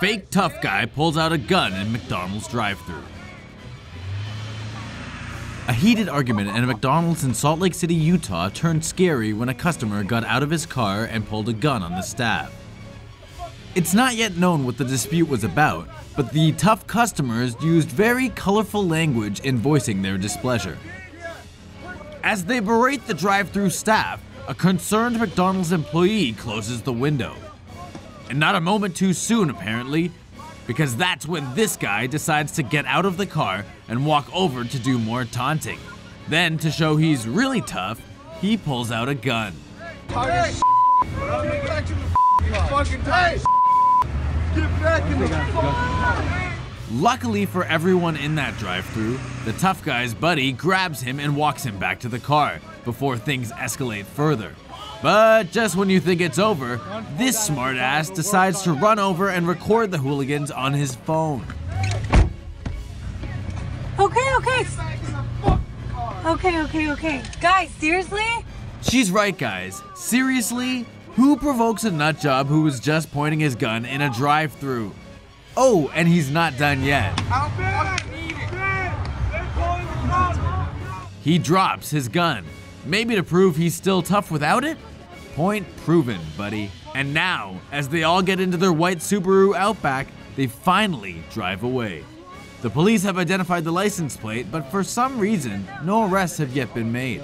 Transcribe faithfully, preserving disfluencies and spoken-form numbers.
Fake tough guy pulls out a gun in McDonald's drive-thru. A heated argument at a McDonald's in Salt Lake City, Utah turned scary when a customer got out of his car and pulled a gun on the staff. It's not yet known what the dispute was about, but the tough customers used very colorful language in voicing their displeasure. As they berate the drive-thru staff, a concerned McDonald's employee closes the window. And not a moment too soon, apparently, because that's when this guy decides to get out of the car and walk over to do more taunting. Then, to show he's really tough, he pulls out a gun. Hey, hey. Luckily for everyone in that drive-thru, the tough guy's buddy grabs him and walks him back to the car before things escalate further. But just when you think it's over, this smartass decides to run over and record the hooligans on his phone. Okay, okay. Okay, okay, okay. Guys, seriously? She's right, guys. Seriously? Who provokes a nutjob who was just pointing his gun in a drive-thru? Oh, and he's not done yet. He drops his gun. Maybe to prove he's still tough without it? Point proven, buddy. And now, as they all get into their white Subaru Outback, they finally drive away. The police have identified the license plate, but for some reason, no arrests have yet been made.